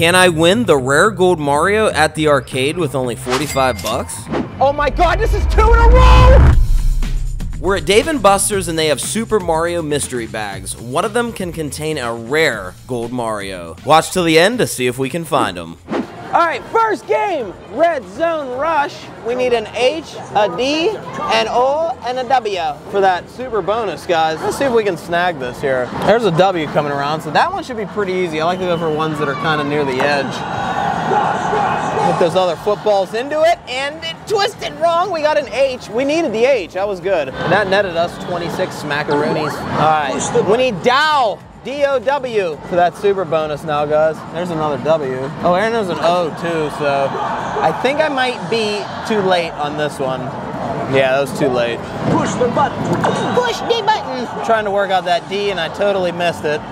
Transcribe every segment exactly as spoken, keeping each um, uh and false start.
Can I win the rare gold Mario at the arcade with only forty-five bucks? Oh my god, this is two in a row! We're at Dave and Buster's and they have Super Mario Mystery Bags. One of them can contain a rare gold Mario. Watch till the end to see if we can find them. All right, first game, Red Zone Rush. We need an H, a D, an O, and a W for that super bonus, guys. Let's see if we can snag this here. There's a W coming around, so that one should be pretty easy. I like to go for ones that are kind of near the edge. Put those other footballs into it, and it twisted wrong. We got an H. We needed the H. That was good. And that netted us twenty-six smackaroonies. All right, we need Dow. D O W for that super bonus now, guys. There's another W. Oh, and there's an O too, so I think I might be too late on this one. Yeah, that was too late. Push the button. Push the button. I'm trying to work out that D and I totally missed it.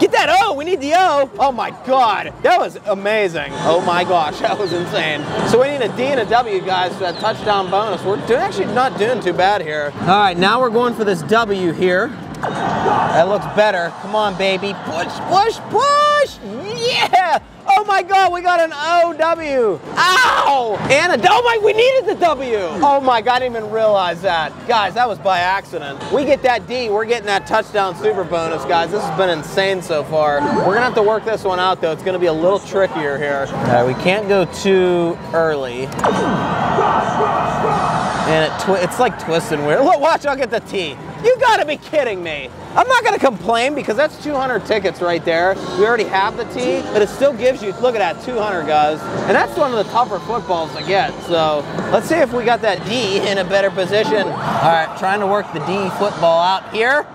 Get that O, we need the O. Oh my God, that was amazing. Oh my gosh, that was insane. So we need a D and a W, guys, for that touchdown bonus. We're do actually not doing too bad here. All right, now we're going for this W here. That looks better. Come on, baby. Push, push, push! Yeah! Oh my God, we got an O W. Ow! And a, oh my, we needed the W. Oh my God, I didn't even realize that. Guys, that was by accident. We get that D, we're getting that touchdown super bonus, guys. This has been insane so far. We're gonna have to work this one out though. It's gonna be a little trickier here. All right, we can't go too early. And it twi it's like twisting weird. Look, watch, I'll get the T. You gotta be kidding me. I'm not gonna complain because that's two hundred tickets right there. We already have the T, but it still gives you, look at that, two hundred, guys. And that's one of the tougher footballs to get. So let's see if we got that D in a better position. All right, trying to work the D football out here.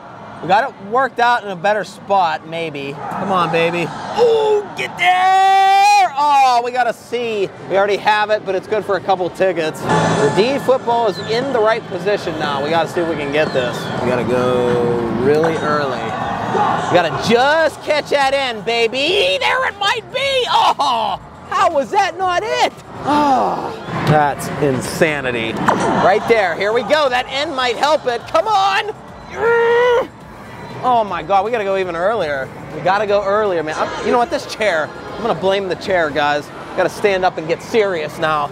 We got it worked out in a better spot, maybe. Come on, baby. Ooh, get there! Oh, we got a C. We already have it, but it's good for a couple tickets. The D football is in the right position now. We gotta see if we can get this. We gotta go really early. We gotta just catch that in, baby. There it might be! Oh, how was that not it? Oh. That's insanity. Right there, here we go. That end might help it. Come on! Oh my God, we gotta go even earlier. We gotta go earlier, man. I'm, you know what, this chair, I'm gonna blame the chair, guys. Gotta stand up and get serious now.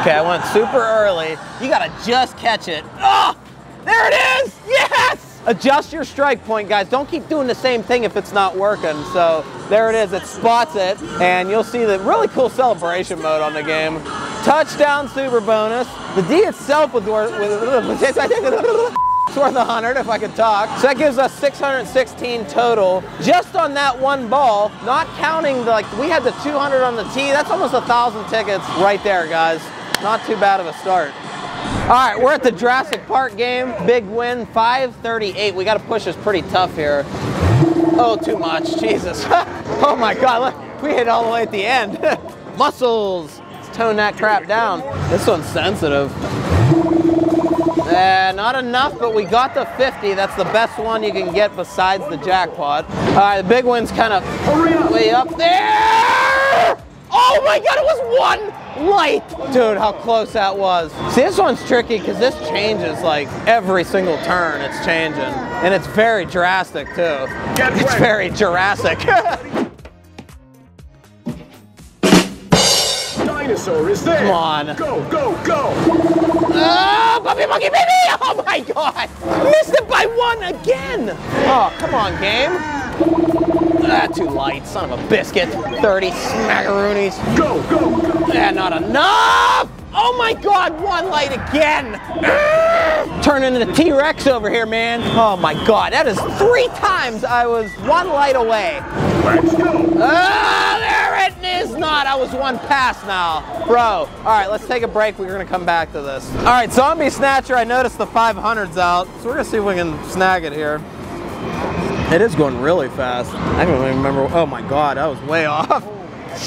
Okay, I went super early. You gotta just catch it. Oh, there it is, yes! Adjust your strike point, guys. Don't keep doing the same thing if it's not working. So there it is, it spots it, and you'll see the really cool celebration mode on the game. Touchdown super bonus. The D itself was worth, it's worth one hundred if I could talk. So that gives us six hundred sixteen total just on that one ball, not counting the, like, we had the two hundred on the tee. That's almost one thousand tickets right there, guys. Not too bad of a start. All right, we're at the Jurassic Park game. Big win, five thirty-eight. We got to push this pretty tough here. Oh, too much, Jesus. Oh my God, look, we hit all the way at the end. Muscles, let's tone that crap down. This one's sensitive. Uh, not enough, but we got the fifty. That's the best one you can get besides the jackpot. All right, the big one's kind of way up there. Oh my God, it was one light. Dude, how close that was. See, this one's tricky because this changes like every single turn it's changing. And it's very drastic too. It's very Jurassic. Dinosaur is there. Come on. Go, go, go. Oh, puppy monkey baby! Oh my God! Missed it by one again! Oh, come on, game. Ah, too light, son of a biscuit. thirty smackaroonies. Go, go, go! Yeah, not enough! Oh my God, one light again! Ah! Turning into T-Rex over here, man. Oh my God, that is three times I was one light away. Let's go! Ah, there it is! Is not, I was one pass now. Bro, all right, let's take a break. We're gonna come back to this. All right, Zombie Snatcher, I noticed the five hundred's out, so we're gonna see if we can snag it here. It is going really fast. I don't even remember, oh my God, I was way off.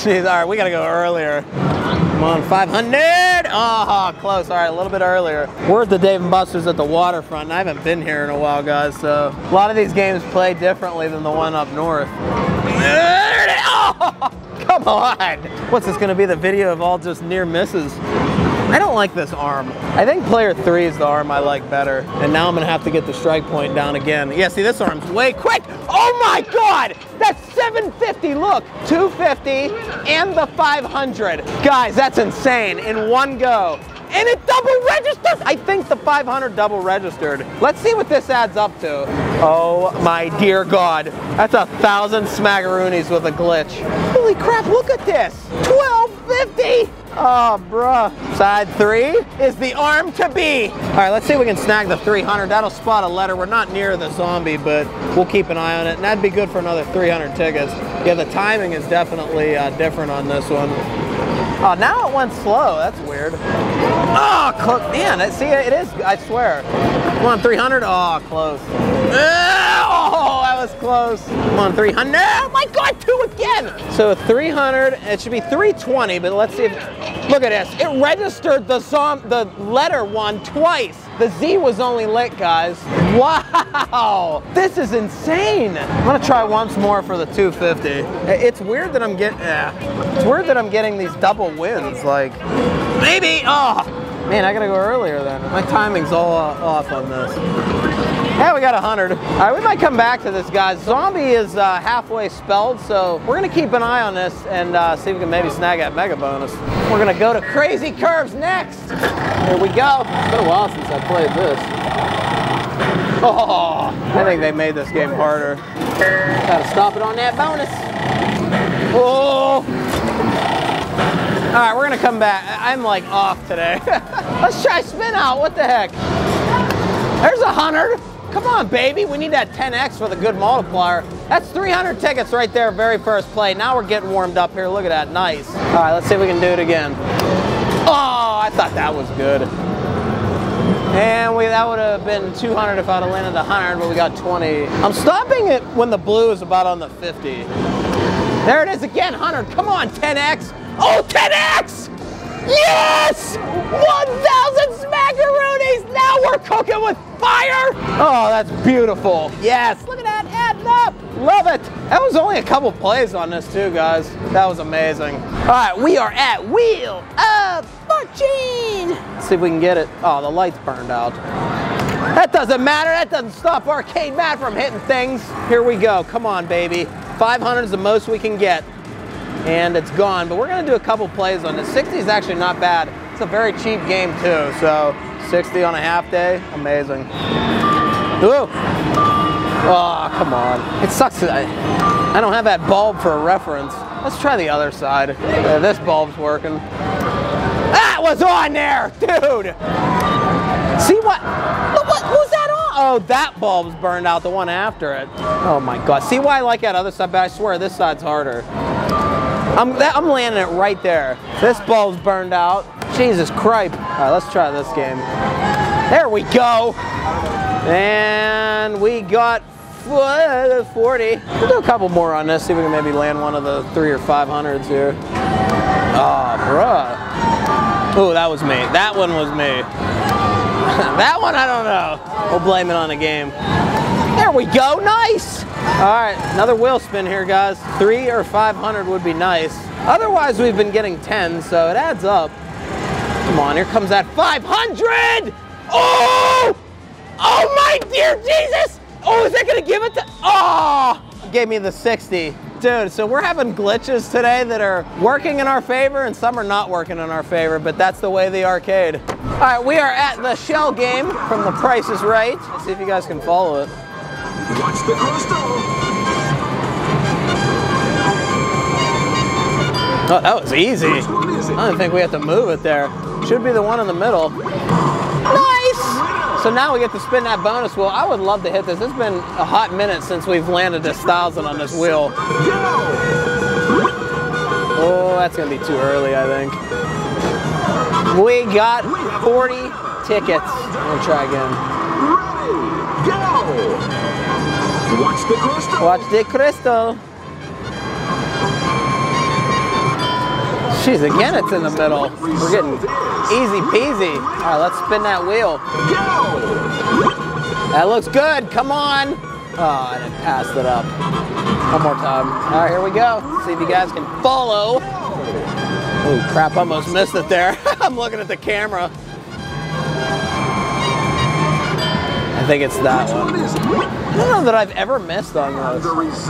Jeez, all right, we gotta go earlier. Come on, five hundred! Oh, close, all right, a little bit earlier. We're at the Dave and Buster's at the waterfront, and I haven't been here in a while, guys, so a lot of these games play differently than the one up north. There it is! Oh! Come on! What's this gonna be, the video of all just near misses? I don't like this arm. I think player three is the arm I like better. And now I'm gonna have to get the strike point down again. Yeah, see, this arm's way quick. Oh my God, that's seven fifty, look. two fifty and the five hundred. Guys, that's insane in one go. And it double registered. I think the five hundred double registered. Let's see what this adds up to. Oh my dear God. That's a thousand smackaroonies with a glitch. Holy crap, look at this. twelve fifty. Oh, bruh. Side three is the arm to be. All right, let's see if we can snag the three hundred. That'll spot a letter. We're not near the zombie, but we'll keep an eye on it. And that'd be good for another three hundred tickets. Yeah, the timing is definitely uh, different on this one. Oh, now it went slow. That's weird. Oh, man, see, it is, I swear. Come on, three hundred. Oh, close. Oh, that was close. Come on, three hundred. Oh, my God, two again. So three hundred, it should be three twenty, but let's see if, look at this. It registered the zom, the letter one twice. The Z was only lit, guys. Wow, this is insane. I'm gonna try once more for the two fifty. It's weird that I'm getting, eh. It's weird that I'm getting these double wins, like, maybe, oh. Man, I gotta go earlier then. My timing's all uh, off on this. Yeah, we got one hundred. All right, we might come back to this, guys. Zombie is uh, halfway spelled, so we're gonna keep an eye on this and uh, see if we can maybe snag that mega bonus. We're gonna go to Crazy Curves next. Here we go. It's been a while since I played this. Oh, I think they made this game harder. Gotta stop it on that bonus. Oh. All right, we're gonna come back. I'm like off today. Let's try Spin Out, what the heck? There's a hundred. Come on, baby, we need that ten X for the good multiplier. That's three hundred tickets right there, very first play. Now we're getting warmed up here, look at that, nice. All right, let's see if we can do it again. Oh, I thought that was good. And we, that would have been two hundred if I'd have landed one hundred, but we got twenty. I'm stopping it when the blue is about on the fifty. There it is again, one hundred, come on, ten X. Oh, ten X! Yes! one thousand smackaroonies! Now we're cooking with fire! Oh, that's beautiful. Yes, look at that, adding up! Love it! That was only a couple plays on this too, guys. That was amazing. All right, we are at Wheel of Fortune! Let's see if we can get it. Oh, the light's burned out. That doesn't matter, that doesn't stop Arcade Matt from hitting things. Here we go, come on, baby. five hundred is the most we can get. And it's gone, but we're gonna do a couple plays on this. sixty is actually not bad. It's a very cheap game too, so sixty on a half day, amazing. Ooh, oh, come on. It sucks that I, I don't have that bulb for a reference. Let's try the other side. Yeah, this bulb's working. That was on there, dude. See what, what, what was that? Oh, that bulb's burned out, the one after it. Oh my God, see why I like that other side, but I swear this side's harder. I'm, that, I'm landing it right there. This bulb's burned out. Jesus Christ. All right, let's try this game. There we go. And we got forty. We'll do a couple more on this, see if we can maybe land one of the three or five hundreds here. Oh, bruh. Oh, that was me. That one was me. That one, I don't know. We'll blame it on the game. There we go, nice! All right, another wheel spin here, guys. Three or five hundred would be nice. Otherwise, we've been getting ten, so it adds up. Come on, here comes that five hundred! Oh! Oh my dear Jesus! Oh, is that gonna give it to, oh! It gave me the sixty. Dude, so we're having glitches today that are working in our favor and some are not working in our favor, but that's the way the arcade. All right, we are at the shell game from The Price is Right. Let's see if you guys can follow it. Watch the crystal. Oh, that was easy. I don't think we have to move it there. Should be the one in the middle. Nice! So now we get to spin that bonus wheel. I would love to hit this. It's been a hot minute since we've landed this thousand on this wheel. Oh, that's gonna be too early, I think. We got forty tickets. I'm gonna try again. Ready, go! Watch the crystal. Watch the crystal. Jeez, again, it's in the middle. We're getting easy peasy. All right, let's spin that wheel. That looks good. Come on. Oh, I didn't pass it up. One more time. All right, here we go. See if you guys can follow. Oh crap, I almost missed it there. I'm looking at the camera. I think it's that one. I don't know that I've ever missed on those.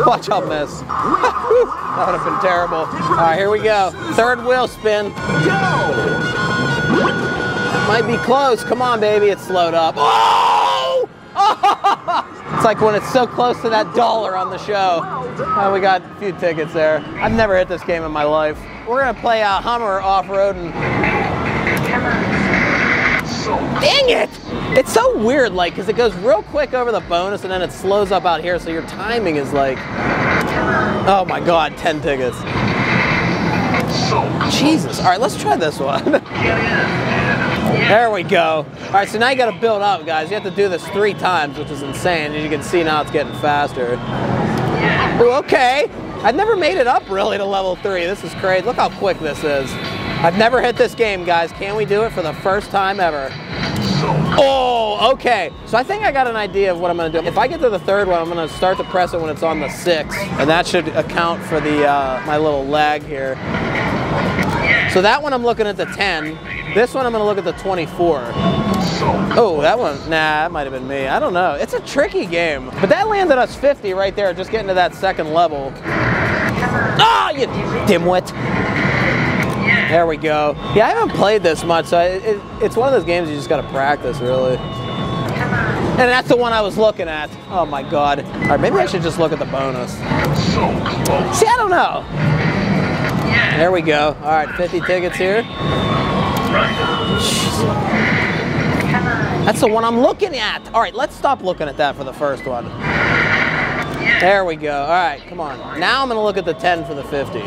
Watch out, miss. That would have been terrible. All right, here we go. Third wheel spin. That might be close. Come on, baby. It's slowed up. Oh! Oh! It's like when it's so close to that dollar on the show. Oh, we got a few tickets there. I've never hit this game in my life. We're going to play uh, Hummer Off-Road. Dang it! It's so weird, like, because it goes real quick over the bonus and then it slows up out here, so your timing is like... Oh my god, ten tickets. Jesus. All right, let's try this one. There we go. All right, so now you got to build up, guys. You have to do this three times, which is insane. As you can see now, it's getting faster. Ooh, okay. I've never made it up, really, to level three. This is crazy. Look how quick this is. I've never hit this game, guys. Can we do it for the first time ever? Oh, okay. So I think I got an idea of what I'm going to do. If I get to the third one, I'm going to start to press it when it's on the sixth, and that should account for the uh, my little lag here. So that one I'm looking at the ten. This one I'm going to look at the twenty-four. Oh, that one. Nah, that might have been me. I don't know. It's a tricky game. But that landed us fifty right there, just getting to that second level. Ah, oh, you dimwit. There we go. Yeah, I haven't played this much, so it, it, it's one of those games you just got to practice, really. And that's the one I was looking at. Oh, my God. All right, maybe I should just look at the bonus. See, I don't know. There we go. All right, fifty tickets here. That's the one I'm looking at. All right, let's stop looking at that for the first one. There we go. All right, come on. Now I'm going to look at the ten for the fifty.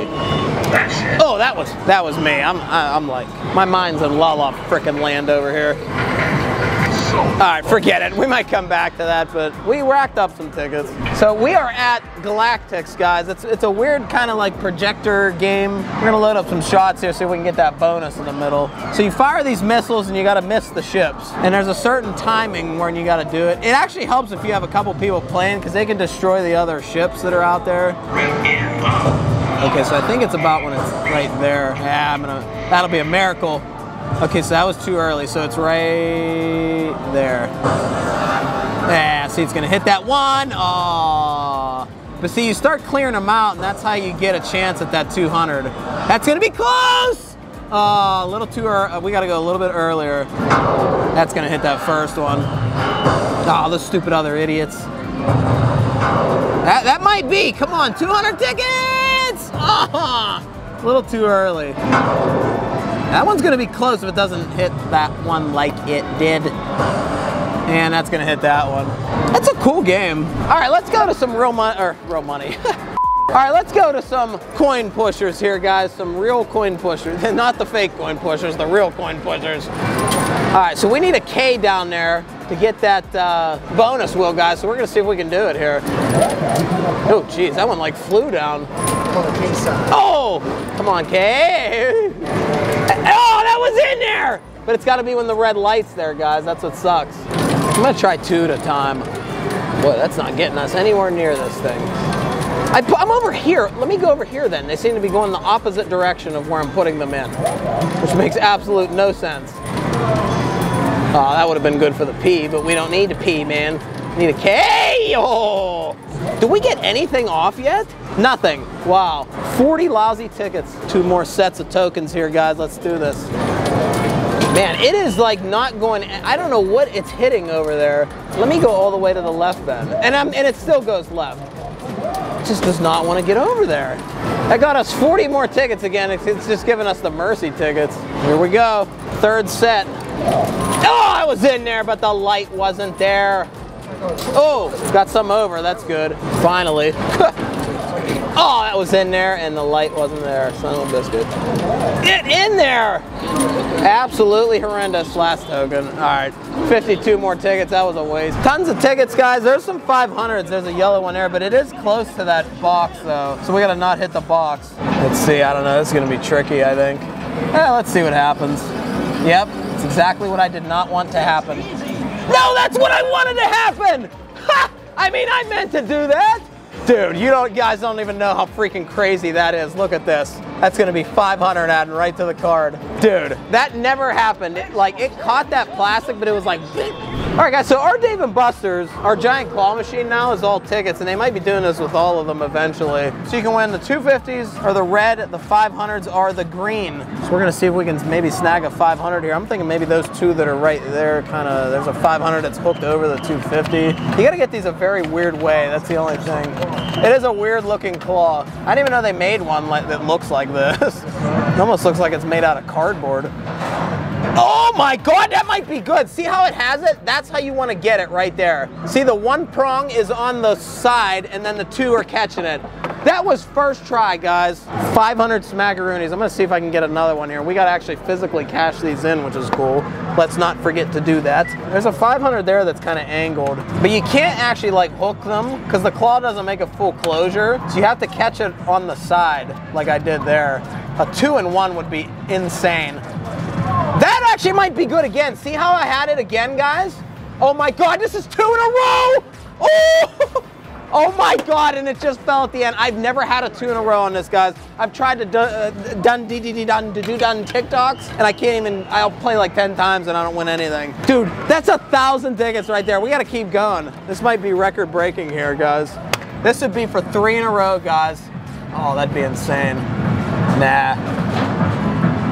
Oh, that was that was me. I'm I, I'm like, my mind's in la la frickin' land over here. All right, forget it. We might come back to that, but we racked up some tickets. So we are at Galactics, guys. It's it's a weird kind of like projector game. We're gonna load up some shots here so we can get that bonus in the middle. So you fire these missiles and you gotta miss the ships. And there's a certain timing when you gotta do it. It actually helps if you have a couple people playing because they can destroy the other ships that are out there. Okay, so I think it's about when it's right there. Yeah, I'm gonna, that'll be a miracle. Okay, so that was too early, so it's right there. Yeah, see, it's gonna hit that one. Aww. But see, you start clearing them out, and that's how you get a chance at that two hundred. That's gonna be close! Oh, a little too early. We gotta go a little bit earlier. That's gonna hit that first one. Oh, those stupid other idiots. That, that might be. Come on, two hundred tickets! Oh, a little too early. That one's gonna be close if it doesn't hit that one like it did. And that's gonna hit that one. That's a cool game. All right, let's go to some real money, or real money. All right, let's go to some coin pushers here, guys. Some real coin pushers, not the fake coin pushers, the real coin pushers. All right, so we need a K down there to get that uh, bonus wheel, guys. So we're gonna see if we can do it here. Oh, geez, that one like flew down. Oh, come on, K. Oh, that was in there! But it's gotta be when the red light's there, guys. That's what sucks. I'm gonna try two at a time. Boy, that's not getting us anywhere near this thing. I, I'm over here. Let me go over here then. They seem to be going the opposite direction of where I'm putting them in, which makes absolute no sense. Oh, that would have been good for the P, but we don't need to P, man. We need a K! Oh! Do we get anything off yet? Nothing. Wow. forty lousy tickets. Two more sets of tokens here, guys. Let's do this. Man, it is like not going, I don't know what it's hitting over there. Let me go all the way to the left then. And, I'm, and it still goes left. It just does not want to get over there. That got us forty more tickets again. It's, it's just giving us the mercy tickets. Here we go. Third set. Oh, I was in there, but the light wasn't there. Oh, got some over. That's good. Finally. Oh, that was in there, and the light wasn't there. Son of a biscuit. Get in there! Absolutely horrendous last token. All right, fifty-two more tickets. That was a waste. Tons of tickets, guys. There's some five hundreds. There's a yellow one there, but it is close to that box, though. So we got to not hit the box. Let's see. I don't know. This is going to be tricky, I think. Yeah, let's see what happens. Yep, it's exactly what I did not want to happen. No, that's what I wanted to happen! Ha! I mean, I meant to do that! Dude, you don't, guys don't even know how freaking crazy that is. Look at this. That's gonna be five hundred adding right to the card. Dude, that never happened. It, like, it caught that plastic, but it was like, beep. All right, guys, so our Dave and Buster's, our giant claw machine now is all tickets, and they might be doing this with all of them eventually. So you can win the two fifties or the red, the five hundreds or the green. So we're gonna see if we can maybe snag a five hundred here. I'm thinking maybe those two that are right there, kinda, there's a five hundred that's hooked over the two fifty. You gotta get these a very weird way, that's the only thing. It is a weird looking claw. I didn't even know they made one like, that looks like this. It almost looks like it's made out of cardboard. Oh my God, that might be good. See how it has it? That's how you want to get it right there. See, the one prong is on the side and then the two are catching it. That was first try, guys. five hundred smackaroonies. I'm gonna see if I can get another one here. We gotta actually physically cash these in, which is cool. Let's not forget to do that. There's a five hundred there that's kind of angled, but you can't actually like hook them because the claw doesn't make a full closure. So you have to catch it on the side like I did there. A two and one would be insane. That actually might be good again. See how I had it again, guys? Oh my God, this is two in a row! Oh! Oh my God, and it just fell at the end. I've never had a two in a row on this, guys. I've tried to do, uh, done D D D done do do done TikToks, and I can't even, I'll play like ten times and I don't win anything. Dude, that's a thousand tickets right there. We gotta keep going. This might be record breaking here, guys. This would be for three in a row, guys. Oh, that'd be insane. Nah.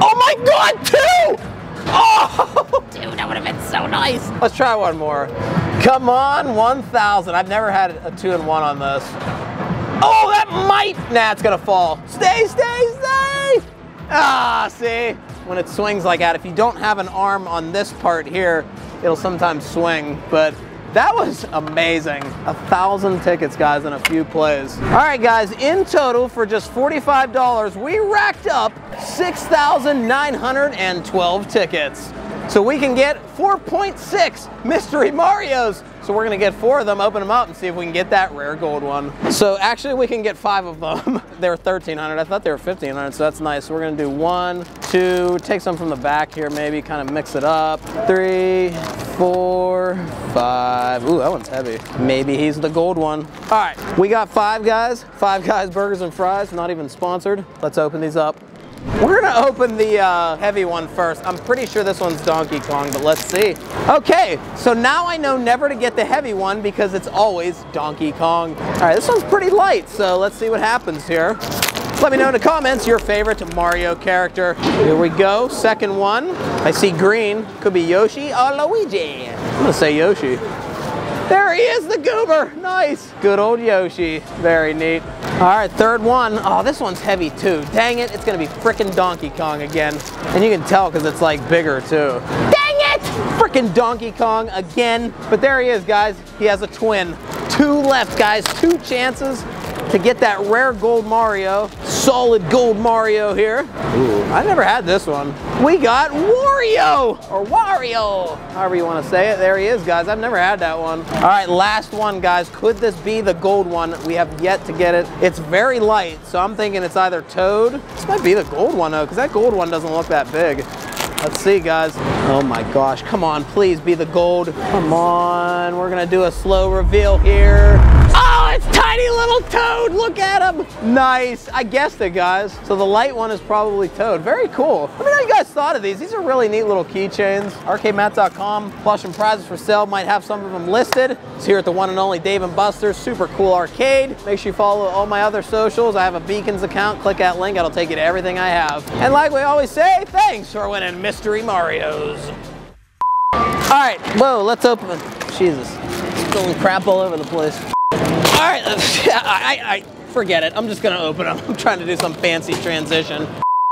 Oh my God, two! Oh! Dude, that would have been so nice. Let's try one more. Come on, one thousand. I've never had a two and one on this. Oh, that might. Nah, it's gonna fall. Stay, stay, stay. Ah, see? When it swings like that, if you don't have an arm on this part here, it'll sometimes swing, but that was amazing. A thousand tickets, guys, in a few plays. All right, guys, in total for just forty-five dollars, we racked up six thousand nine hundred twelve tickets. So we can get four point six Mystery Marios. So we're gonna get four of them, open them up and see if we can get that rare gold one. So actually we can get five of them. They were thirteen hundred, I thought they were fifteen hundred, so that's nice. So we're gonna do one, two, take some from the back here maybe, kind of mix it up. Three, four, five. Ooh, that one's heavy. Maybe he's the gold one. All right, we got five guys, Five Guys Burgers and Fries, not even sponsored. Let's open these up. We're gonna open the uh, heavy one first. I'm pretty sure this one's Donkey Kong, but let's see. Okay, so now I know never to get the heavy one because it's always Donkey Kong. All right, this one's pretty light, so let's see what happens here. Let me know in the comments your favorite Mario character. Here we go, second one. I see green, could be Yoshi or Luigi. I'm gonna say Yoshi. There he is, the goober, nice. Good old Yoshi, very neat. All right, third one. Oh, this one's heavy too. Dang it, it's gonna be frickin' Donkey Kong again. And you can tell because it's like bigger too. Dang it! Frickin' Donkey Kong again. But there he is, guys. He has a twin. Two left, guys. Two chances to get that rare gold Mario. Solid gold Mario here. Ooh, I never had this one. We got Wario, or Wario, however you wanna say it. There he is, guys. I've never had that one. All right, last one, guys. Could this be the gold one? We have yet to get it. It's very light, so I'm thinking it's either Toad. This might be the gold one, though, because that gold one doesn't look that big. Let's see, guys. Oh my gosh, come on, please be the gold. Come on, we're gonna do a slow reveal here. Oh, it's tiny little Toad, look at him. Nice, I guessed it, guys. So the light one is probably Toad, very cool. Let me know what you guys thought of these. These are really neat little keychains. Arcade Matt dot com, plush and prizes for sale, might have some of them listed. It's here at the one and only Dave and Buster's, super cool arcade. Make sure you follow all my other socials. I have a Beacons account, click that link, it'll take you to everything I have. And like we always say, thanks for winning Mystery Marios. All right, whoa, let's open. Jesus, spilling crap all over the place. All right, I, I, I forget it. I'm just gonna open them. I'm trying to do some fancy transition.